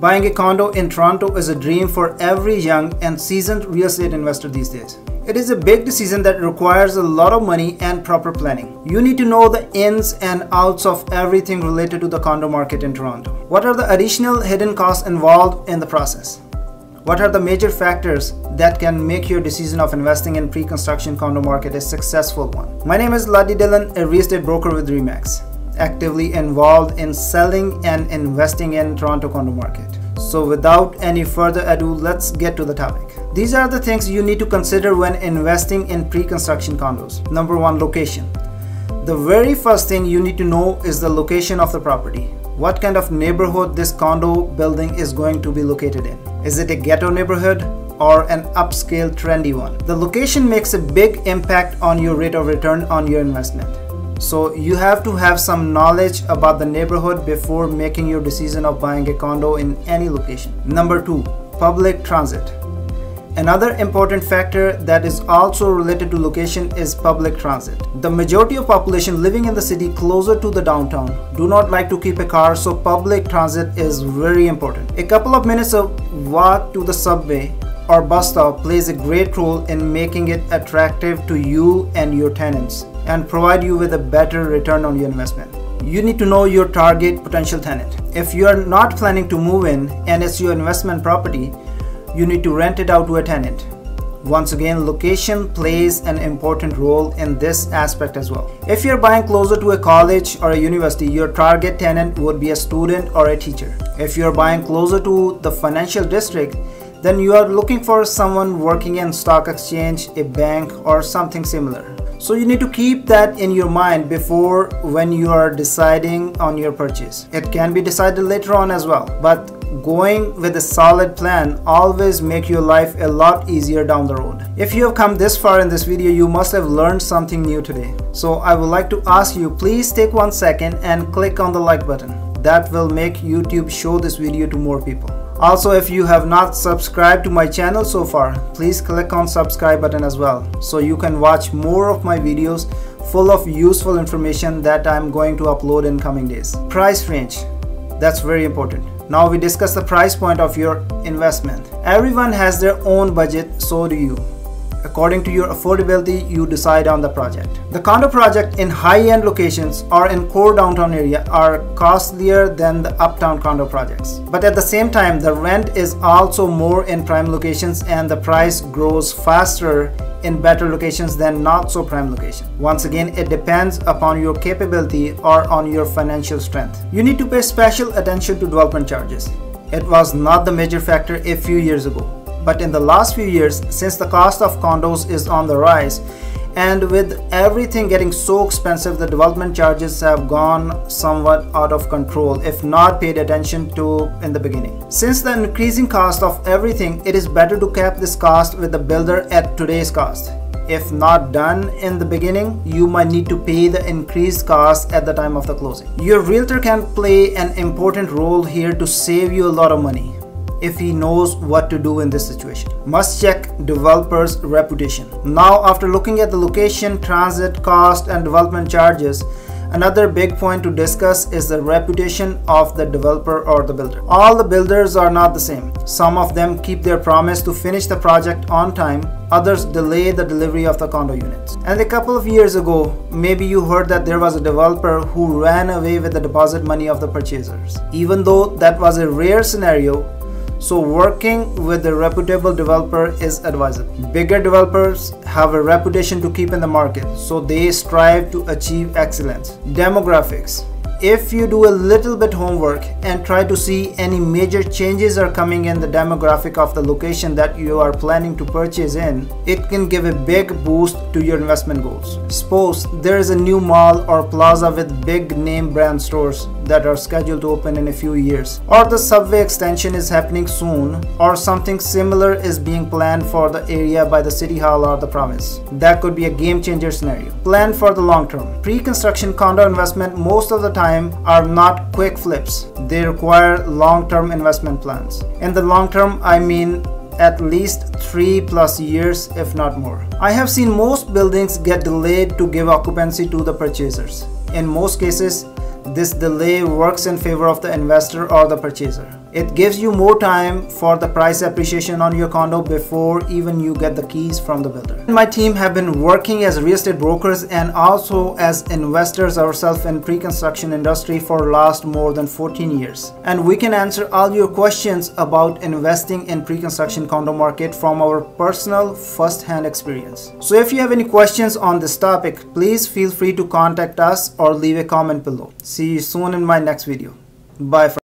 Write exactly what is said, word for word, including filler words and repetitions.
Buying a condo in Toronto is a dream for every young and seasoned real estate investor these days. It is a big decision that requires a lot of money and proper planning. You need to know the ins and outs of everything related to the condo market in Toronto. What are the additional hidden costs involved in the process? What are the major factors that can make your decision of investing in pre-construction condo market a successful one? My name is Laddi Dhillon, a real estate broker with R E/MAX, actively involved in selling and investing in Toronto condo market. So without any further ado, let's get to the topic. These are the things you need to consider when investing in pre-construction condos. Number one, location. The very first thing you need to know is the location of the property. What kind of neighborhood this condo building is going to be located in? Is it a ghetto neighborhood or an upscale trendy one? The location makes a big impact on your rate of return on your investment. So you have to have some knowledge about the neighborhood before making your decision of buying a condo in any location. Number two, public transit. Another important factor that is also related to location is public transit. The majority of population living in the city closer to the downtown do not like to keep a car, so public transit is very important. A couple of minutes of walk to the subway or bus stop plays a great role in making it attractive to you and your tenants and provide you with a better return on your investment. You need to know your target potential tenant. If you are not planning to move in and it's your investment property, you need to rent it out to a tenant. Once again, location plays an important role in this aspect as well. If you're buying closer to a college or a university, your target tenant would be a student or a teacher. If you're buying closer to the financial district, then you are looking for someone working in stock exchange, a bank, or something similar. So you need to keep that in your mind before when you are deciding on your purchase. It can be decided later on as well, but going with a solid plan always make your life a lot easier down the road. If you have come this far in this video, you must have learned something new today. So I would like to ask you, please take one second and click on the like button. That will make YouTube show this video to more people. Also, if you have not subscribed to my channel so far, please click on subscribe button as well, so you can watch more of my videos full of useful information that I'm going to upload in coming days. Price range, that's very important. Now we discuss the price point of your investment. Everyone has their own budget, so do you. According to your affordability, you decide on the project. The condo project in high-end locations or in core downtown area are costlier than the uptown condo projects. But at the same time, the rent is also more in prime locations and the price grows faster in better locations than not so prime locations. Once again, it depends upon your capability or on your financial strength. You need to pay special attention to development charges. It was not the major factor a few years ago. But in the last few years, since the cost of condos is on the rise and with everything getting so expensive, the development charges have gone somewhat out of control if not paid attention to in the beginning. Since the increasing cost of everything, it is better to cap this cost with the builder at today's cost. If not done in the beginning, you might need to pay the increased costs at the time of the closing. Your realtor can play an important role here to save you a lot of money if he knows what to do in this situation. Must check developer's reputation. Now, after looking at the location, transit, cost, and development charges, another big point to discuss is the reputation of the developer or the builder. All the builders are not the same. Some of them keep their promise to finish the project on time, others delay the delivery of the condo units. And a couple of years ago, maybe you heard that there was a developer who ran away with the deposit money of the purchasers. Even though that was a rare scenario, so working with a reputable developer is advisable. Bigger developers have a reputation to keep in the market, so they strive to achieve excellence. Demographics. If you do a little bit homework and try to see any major changes are coming in the demographic of the location that you are planning to purchase in, it can give a big boost to your investment goals. Suppose there is a new mall or plaza with big name brand stores that are scheduled to open in a few years, or the subway extension is happening soon, or something similar is being planned for the area by the city hall or the province. That could be a game changer scenario. Plan for the long term. Pre-construction condo investment most of the time are not quick flips. They require long-term investment plans. In the long term, I mean at least three plus years, if not more. I have seen most buildings get delayed to give occupancy to the purchasers. In most cases, this delay works in favor of the investor or the purchaser. It gives you more time for the price appreciation on your condo before even you get the keys from the builder. My team have been working as real estate brokers and also as investors ourselves in pre-construction industry for last more than fourteen years. And we can answer all your questions about investing in pre-construction condo market from our personal first-hand experience. So if you have any questions on this topic, please feel free to contact us or leave a comment below. See you soon in my next video. Bye friends.